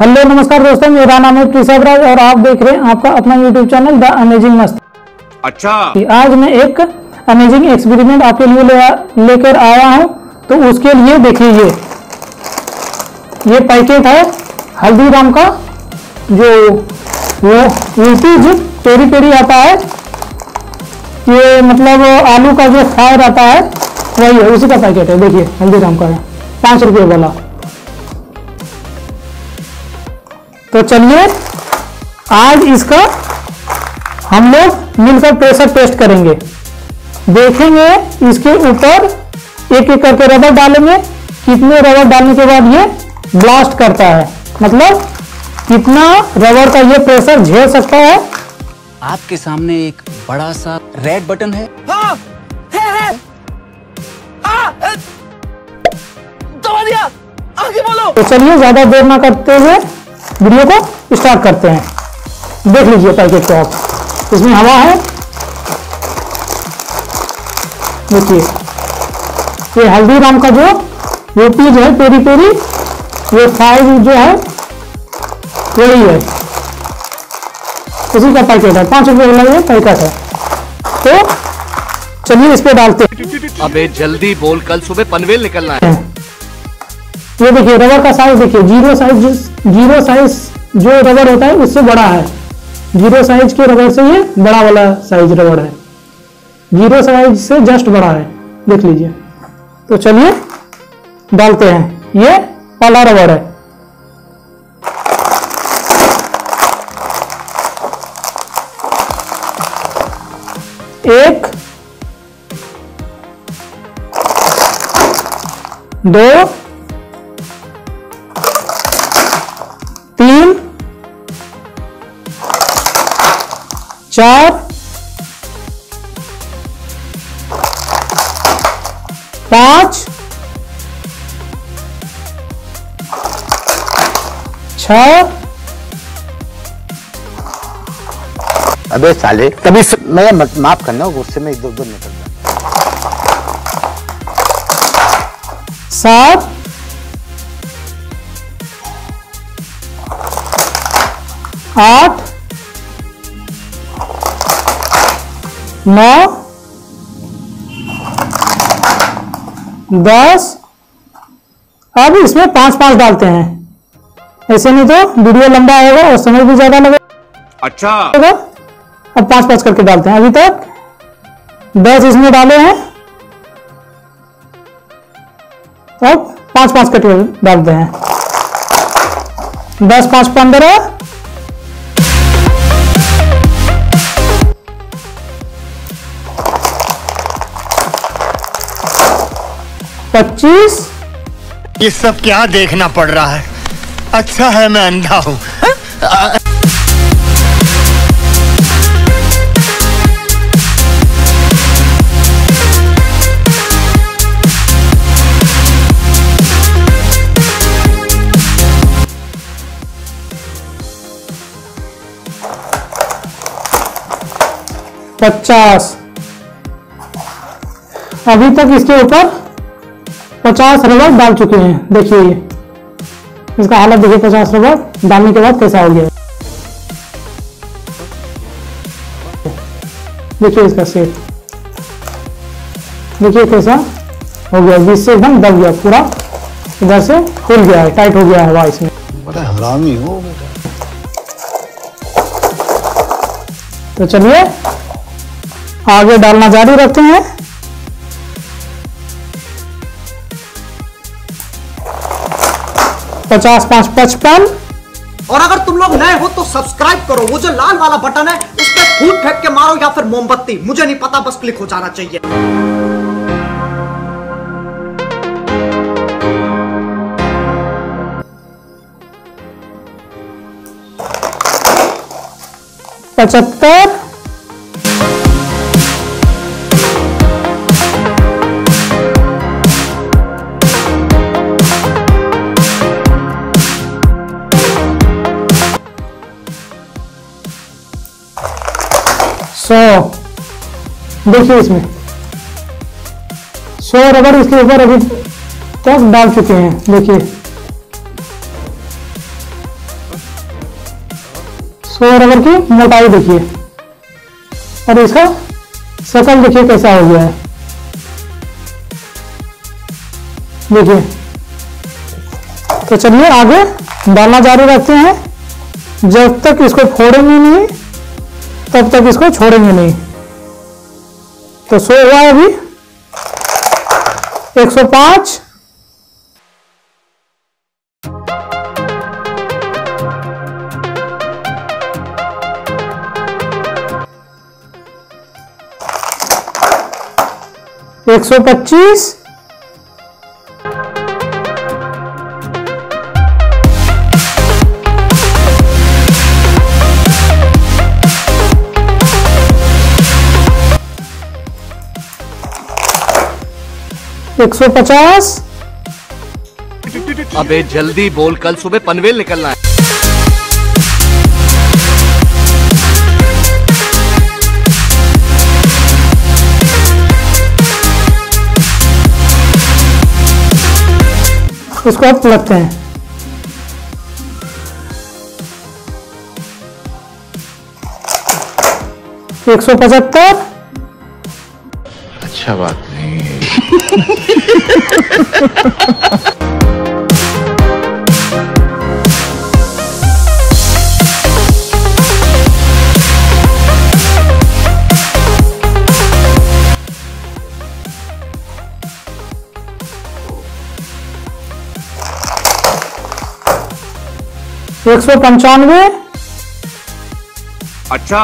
Hello नमस्कार दोस्तों, मेरा नाम है प्रियस अब्राज और आप देख रहे हैं आपका अपना यूट्यूब चैनल द अमेजिंग मस्ती। अच्छा, आज मैं एक अमेजिंग एक्सपेरिमेंट आपके लिए लेकर आया हूं, तो उसके लिए देख लीजिए। ये पैकेट है हल्दीराम का, जो वूपीज पेरी पेरी आता है। ये मतलब आलू का जो फायर आता है वही है, उसी का पैकेट है। देखिए हल्दीराम का है, 5 रुपये वाला। तो चलिए आज इसका हम लोग मिलकर प्रेशर टेस्ट करेंगे, देखेंगे इसके ऊपर एक एक करके रबर डालेंगे, कितने रबर डालने के बाद ये ब्लास्ट करता है, मतलब कितना रबर का ये प्रेशर झेल सकता है। आपके सामने एक बड़ा सा रेड बटन है, हाँ, है। दबा दिया, आगे बोलो। तो चलिए ज्यादा देर ना करते हुए वीडियो को स्टार्ट करते हैं। देख लीजिए पैकेट को आप, इसमें हवा है। देखिए ये हल्दीराम का जो वूपीज है पेरी पेरी, ये फाइव जो है वही है, उसी का पैकेट है। 5 रुपये वाला ये पैकेट है। तो चलिए इस पे डालते हैं। अबे जल्दी बोल, कल सुबह पनवेल निकलना है। ये देखिए रबर का साइज, देखिए जीरो साइज जो रबर होता है उससे बड़ा है। जीरो साइज के रबर से ये बड़ा वाला साइज रबर है, जीरो साइज से जस्ट बड़ा है, देख लीजिए। तो चलिए डालते हैं। ये पहला रबर है, एक, दो, 4, 5, 6। अबे साले कभी मैं माफ करना, गुस्से में इधर उधर निकल जाता। 7, 8, 9, 10। अब इसमें 5-5 डालते हैं, ऐसे नहीं तो वीडियो लंबा होगा और समय भी ज्यादा लगेगा। अच्छा, अब 5-5 करके डालते हैं। अभी तक 10 इसमें डाले हैं, अब 5-5 करके डालते हैं। 10, 5, 15। ये सब क्या देखना पड़ रहा है, अच्छा है मैं अंधा हूं। पचास, अभी तक इसके ऊपर 50 रबर डाल चुके हैं। देखिए इसका हालत देखिए, 50 रबर डालने के बाद कैसा हो गया। देखिए इसका शेप, देखिए कैसा हो गया, बीच से एकदम दब गया, पूरा इधर से खुल गया है, टाइट हो गया है। वाइस में बड़ा हरामी हो। तो चलिए आगे डालना जारी रखते हैं। 50, 5, 55। और अगर तुम लोग नए हो तो सब्सक्राइब करो, वो जो लाल वाला बटन है उस पे फूट फेंक के मारो या फिर मोमबत्ती, मुझे नहीं पता, बस क्लिक हो जाना चाहिए। पचहत्तर, 100। देखिए इसमें 100 रबर इसके ऊपर अभी तक डाल चुके हैं। देखिए तो रबर की मोटाई देखिए और इसका शकल देखिए कैसा हो गया है। देखिए तो चलिए आगे डालना जारी रखते हैं, जब तक इसको फोड़ेंगे नहीं तब तक इसको छोड़ेंगे नहीं। तो सो हुआ है अभी 105। एक सौ पच्चीस एक सौ पचास। अबे जल्दी बोल, कल सुबह पनवेल निकलना है। 175। अच्छा बात नहीं है। 195। अच्छा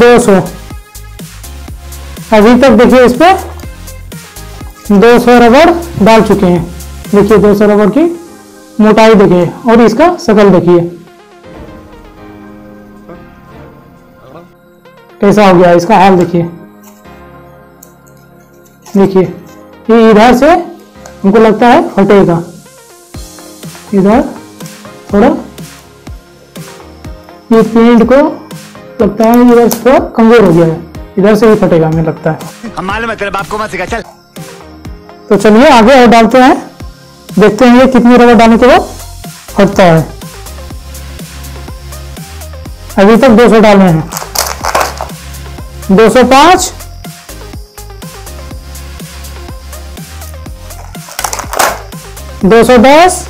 200। अभी तक देखिए इस पे 200 रबड़ डाल चुके हैं। देखिए 200 रबड़ की मोटाई देखिए और इसका शकल देखिए कैसा हो गया, इसका हाल देखिए। देखिए ये इधर से हमको लगता है फटेगा, इधर थोड़ा ये पेंट को लगता है इधर से कमजोर हो गया है, इधर से ही फटेगा हमें लगता है। हम मालूम है तेरे बाप को मत सिखा, चल। तो चलिए आगे और डालते हैं, देखते हैं ये कितनी रबड़ डालने के बाद फटता है। अभी तक 200 डाले हैं। 205। 210।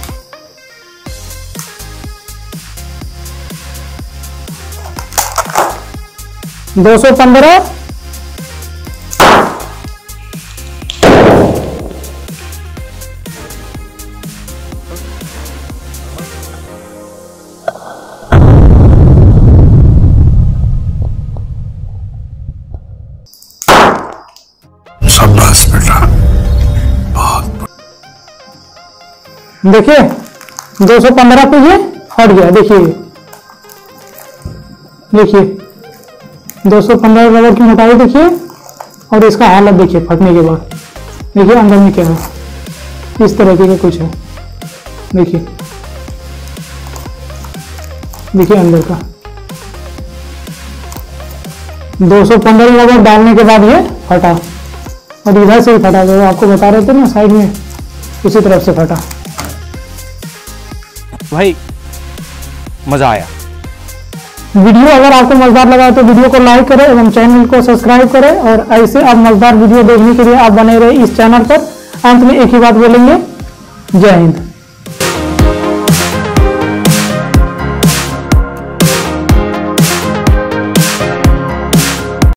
215। देखिए 215 पे ये फट गया। देखिए देखिए 215 रबड़ की मोटाई देखिए और इसका हालत देखिए फटने के बाद। देखिए अंदर में क्या है, इस तरह के कुछ है। देखिए देखिए अंदर का 215 रबड़ डालने के बाद ये फटा और इधर से ही फटा, जो आपको बता रहे थे ना साइड में, उसी तरफ से फटा। भाई मजा आया। वीडियो अगर आपको मजेदार लगा तो वीडियो को लाइक करें एवं चैनल को सब्सक्राइब करें और ऐसे आप मजेदार वीडियो देखने के लिए आप बने रहे इस चैनल पर। अंत में एक ही बात बोलेंगे, जय हिंद।